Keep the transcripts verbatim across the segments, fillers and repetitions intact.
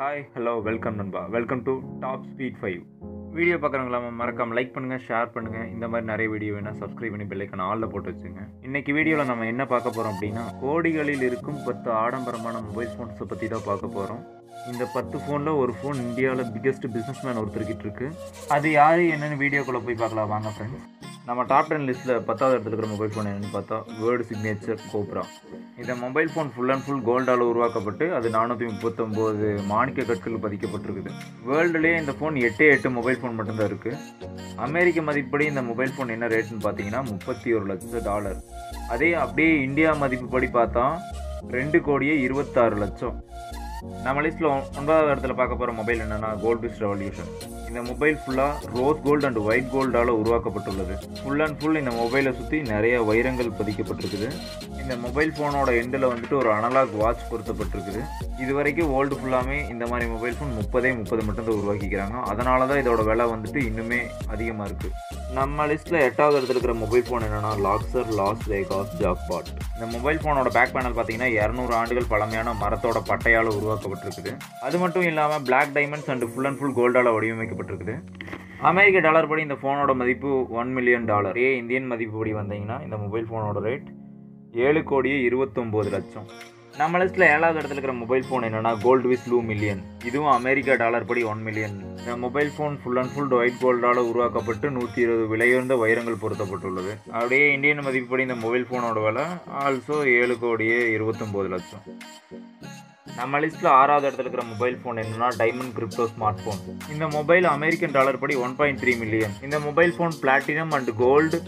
Hi hello welcome நண்பா, welcome to top speed five. Video பார்க்குறவங்களாம மறக்காமல் லைக் பண்ணுங்கள், ஷேர் பண்ணுங்கள். இந்த மாதிரி நிறைய வீடியோ வேணால் சப்ஸ்கிரைப் பண்ணி பெல் ஐக்கான ஆளில் போட்டு வச்சுங்க. இன்றைக்கி வீடியோவில் நம்ம என்ன பார்க்க போகிறோம் அப்படின்னா, கோடிகளில் இருக்கும் பத்து ஆடம்பரமான மொபைல் ஃபோன்ஸை பற்றி தான் பார்க்க போகிறோம். இந்த பத்து ஃபோனில் ஒரு ஃபோன் இந்தியாவில் பிக்கஸ்ட் பிஸ்னஸ் மேன் ஒருத்தருக்கிட்டு இருக்குது. அது யார் என்னென்னு வீடியோக்குள்ளே போய் பார்க்கலாம் வாங்க ஃப்ரெண்ட்ஸ். நம்ம டாப் டென் லிஸ்ட்டில் பத்தாவது இடத்துல இருக்கிற மொபைல் ஃபோன் என்னென்னு பார்த்தா வேர்டு சிக்னேச்சர் கோப்ரா. இந்த mobile phone full and full கோல்டால் உருவாக்கப்பட்டு அது நானூற்றி முப்பத்தொம்போது மாணிக்க கற்கள் பதிக்கப்பட்டிருக்குது. வேர்ல்டுலேயே இந்த ஃபோன் எட்டே எட்டு மொபைல் ஃபோன் மட்டும்தான் இருக்குது. அமெரிக்க மதிப்புப்படி இந்த மொபைல் ஃபோன் என்ன ரேட்டுன்னு பார்த்தீங்கன்னா முப்பத்தி ஒரு லட்சம் டாலர். அதே அப்படியே இந்தியா மதிப்புப்படி பார்த்தா ரெண்டு கோடியே இருபத்தாறு லட்சம். நம்ம லிஸ்ட்டில் ஒன்பதாவது இடத்துல பார்க்க போகிற மொபைல் என்னென்னா கோல்ட்விஷ் ரெவல்யூஷன். இந்த மொபைல் ஃபுல்லாக ரோஸ் கோல்டு அண்ட் ஒயிட் கோல்டால் உருவாக்கப்பட்டுள்ளது. ஃபுல் அண்ட் ஃபுல் இந்த மொபைலை சுற்றி நிறைய வைரங்கள் பதிக்கப்பட்டிருக்குது. இந்த மொபைல் ஃபோனோட எண்டில் வந்துட்டு ஒரு அனலாக் வாட்ச் பொருத்தப்பட்டிருக்குது. இது வரைக்கும் வேர்ல்டு ஃபுல்லாமே இந்த மாதிரி மொபைல் ஃபோன் முப்பதே முப்பது மட்டும்தான் உருவாக்கிக்கிறாங்க. அதனால தான் இதோட விலை வந்துட்டு இன்னுமே அதிகமாக இருக்குது. நம்ம லிஸ்ட்டில் எட்டாவது இடத்துல இருக்கிற மொபைல் ஃபோன் என்னென்னா லாக்ஸர் லாஸ் வேகாஸ் ஜாக்பாட். இந்த மொபைல் ஃபோனோட பேக் பேனல் பார்த்தீங்கன்னா இரநூறு ஆண்டுகள் பழமையான மரத்தோட பட்டையால் உருவாக்கப்பட்டிருக்குது. அது மட்டும் இல்லாமல் black diamonds and full and full கோல்டால் வடிவமைக்கப்பட்டிருக்குது. அமெரிக்க டாலர் படி இந்த ஃபோனோட மதிப்பு ஒன் மில்லியன் டாலர். ஏ இந்தியன் மதிப்பு படி வந்தீங்கன்னா இந்த மொபைல் ஃபோனோட ரேட் ஏழு கோடியே இருபத்தொம்போது லட்சம். நம்ம லிஸ்ட்டில் ஏழாவது இடத்துல இருக்கிற மொபைல் ஃபோன் என்னென்னா கோல்ட்விஷ் லூ மில்லியன். இதுவும் அமெரிக்கா டாலர் படி ஒன் மில்லியன். இந்த mobile phone full and full white கோல்டால் உருவாக்கப்பட்டு நூற்றி இருபது விலையுயர்ந்த வைரங்கள் பொருத்தப்பட்டுள்ளது. அப்படியே இந்தியன் மதிப்புப்படி இந்த மொபைல் ஃபோனோட விலை ஆல்சோ ஏழு கோடியே இருபத்தொம்போது லட்சம். நம்ம லிஸ்ட்டில் ஆறாவது இடத்துல இருக்கிற மொபைல் ஃபோன் என்னென்னா டைமண்ட் கிரிப்டோ ஸ்மார்ட் ஃபோன். இந்த மொபைல் அமெரிக்கன் டாலர் படி ஒன் பாயிண்ட் த்ரீ மில்லியன். இந்த mobile phone platinum and gold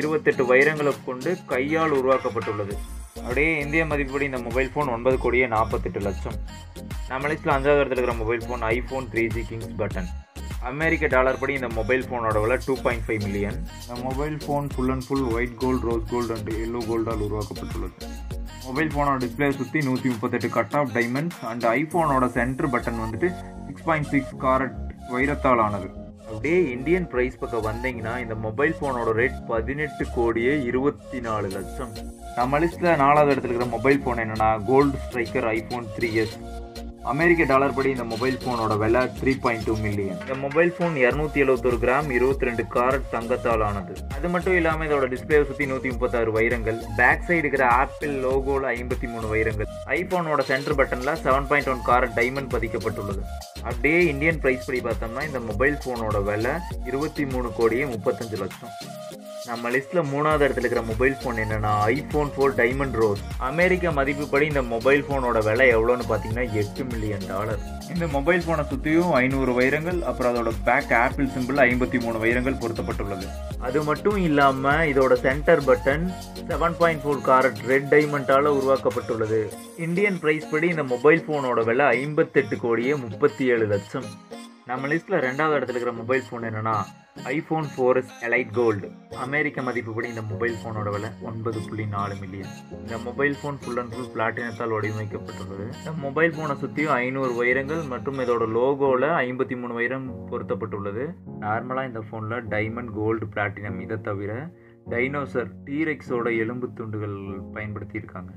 இருபத்தெட்டு வைரங்களை கொண்டு கையால் உருவாக்கப்பட்டுள்ளது. அப்படியே இந்திய மதிப்புப்படி இந்த மொபைல் ஃபோன் ஒன்பது கோடியே நாற்பத்தெட்டு லட்சம். நம்ம லிஸ்ட்டில் அஞ்சாவது இடத்துல இருக்கிற mobile phone iPhone three G Kings button. அமெரிக்க டாலர் படி இந்த மொபைல் ஃபோனோட விலை டூ பாயிண்ட் ஃபைவ் மில்லியன். இந்த mobile phone full and full white gold, rose gold and yellow கோல்டால் உருவாக்கப்பட்டுள்ளது. மொபைல் ஃபோனோட டிஸ்பிளே சுற்றி நூற்றி முப்பத்தெட்டு கட் ஆஃப் டைமண்ட்ஸ் அண்ட் ஐஃபோனோட சென்டர் பட்டன் வந்துட்டு சிக்ஸ் பாயிண்ட் சிக்ஸ் காரட் வைரத்தால் ஆனது. அப்படியே இந்தியன் ப்ரைஸ் பக்கம் வந்தீங்கன்னா இந்த மொபைல் ஃபோனோட ரேட் பதினெட்டு கோடியே இருபத்தி நாலு லட்சம். நம்ம லிஸ்ட்டில் நாலாவது இடத்துல இருக்கிற மொபைல் ஃபோன் என்னென்னா Gold Striker iPhone three S. அமெரிக்க டாலர் படி இந்த மொபைல் ஃபோனோட விலை த்ரீ பாயிண்ட் டூ மில்லியன். இந்த மொபைல் ஃபோன் இரநூத்தி எழுபத்தொரு கிராம் இருபத்தி ரெண்டு காரட் தங்கத்தால் ஆனது. அது மட்டும் இல்லாமல் இதோட டிஸ்பிளே சுற்றி நூற்றி முப்பத்தாறு வைரங்கள், பேக் சைடு இருக்கிற ஆப்பிள் லோகோவில் ஐம்பத்தி மூணு வைரங்கள், ஐஃபோனோட சென்டர் பட்டனில் seven point one carat diamond பதிக்கப்பட்டுள்ளது. அப்படியே இந்தியன் ப்ரைஸ் படி பார்த்தோம்னா இந்த மொபைல் ஃபோனோட விலை இருபத்தி மூணு கோடியே முப்பத்தஞ்சு லட்சம். நம்ம லிஸ்ட்டில் மூணாவது இடத்துல இருக்கிற மொபைல் ஃபோன் என்னென்னா ஐஃபோன் ஃபோர் டைமண்ட் ரோஸ். அமெரிக்க மதிப்புப்படி இந்த மொபைல் ஃபோனோட விலை எவ்வளோன்னு பார்த்தீங்கன்னா எட்டு மில்லியன் டாலர். இந்த மொபைல் ஃபோனை சுற்றியும் ஐநூறு வைரங்கள், அப்புறம் அதோட பேக் ஆப்பிள் சிம்பிள் ஐம்பத்தி மூணு வைரங்கள் பொருத்தப்பட்டுள்ளது. அது மட்டும் இல்லாமல் இதோட centre button seven point four carat red டைமண்டால் உருவாக்கப்பட்டுள்ளது. இந்தியன் ப்ரைஸ் படி இந்த மொபைல் ஃபோனோட விலை ஐம்பத்தெட்டு கோடியே முப்பத்தி ஏழு லட்சம். நம்ம லிஸ்ட்டில் ரெண்டாவது இடத்துல இருக்கிற மொபைல் ஃபோன் என்னென்னா iPhone four S Elite gold. அமெரிக்க மதிப்புப்படி இந்த மொபைல் ஃபோனோட விலை ஒன்பது புள்ளி நாலு மில்லியன். இந்த mobile phone full and full பிளாட்டினத்தால் வடிவமைக்கப்பட்டுள்ளது. இந்த மொபைல் ஃபோனை சுற்றியும் ஐநூறு வைரங்கள் மற்றும் இதோட லோகோவில் ஐம்பத்தி மூணு வைரம் பொருத்தப்பட்டுள்ளது. நார்மலாக இந்த ஃபோனில் டைமண்ட், கோல்டு, பிளாட்டினம் இதை தவிர டைனோசர், டீரெக்ஸோட எலும்பு துண்டுகள் பயன்படுத்தியிருக்காங்க.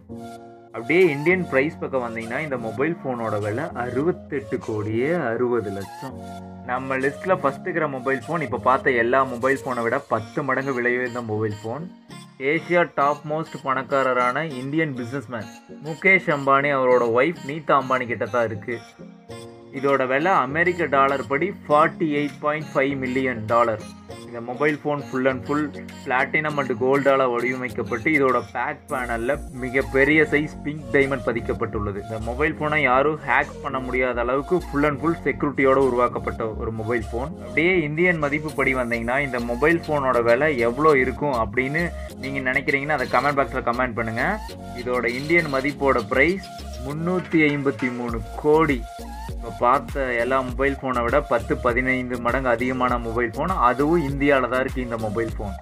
அப்படியே இந்தியன் ப்ரைஸ் பக்கம் வந்தீங்கன்னா இந்த மொபைல் ஃபோனோட விலை அறுபத்தெட்டு கோடியே அறுபது லட்சம். நம்ம லிஸ்ட்டில் ஃபஸ்ட்டு இருக்கிற மொபைல் ஃபோன் இப்போ பார்த்த எல்லா மொபைல் ஃபோனை விட பத்து மடங்கு விலை உயர்ந்த mobile phone. Asia top most பணக்காரரான இந்தியன் பிஸ்னஸ்மேன் முகேஷ் அம்பானி அவரோட ஒய்ஃப் நீதா அம்பானி கிட்ட தான் இருக்குது. இதோட விலை அமெரிக்க டாலர் படி forty eight point five million dollar. இந்த mobile phone full and full platinum and கோல்டால் வடிவமைக்கப்பட்டு இதோட பேக் பேனலில் மிகப்பெரிய சைஸ் பிங்க் டைமண்ட் பதிக்கப்பட்டுள்ளது. இந்த மொபைல் ஃபோனை யாரும் ஹேக் பண்ண முடியாத அளவுக்கு ஃபுல் அண்ட் ஃபுல் செக்யூரிட்டியோடு உருவாக்கப்பட்ட ஒரு மொபைல் ஃபோன். அப்படியே இந்தியன் மதிப்பு படி வந்தீங்கன்னா இந்த மொபைல் ஃபோனோட விலை எவ்வளோ இருக்கும் அப்படின்னு நீங்கள் நினைக்கிறீங்கன்னா அதை கமெண்ட் பாக்ஸில் கமெண்ட் பண்ணுங்கள். இதோட இந்தியன் மதிப்போட ப்ரைஸ் முந்நூற்றி ஐம்பத்தி மூணு கோடி. இப்போ பார்த்த எல்லா மொபைல் ஃபோனை விட பத்து பதினைந்து மடங்கு அதிகமான மொபைல் ஃபோன், அதுவும் இந்தியாவில் தான் இருக்குது இந்த மொபைல் ஃபோன்.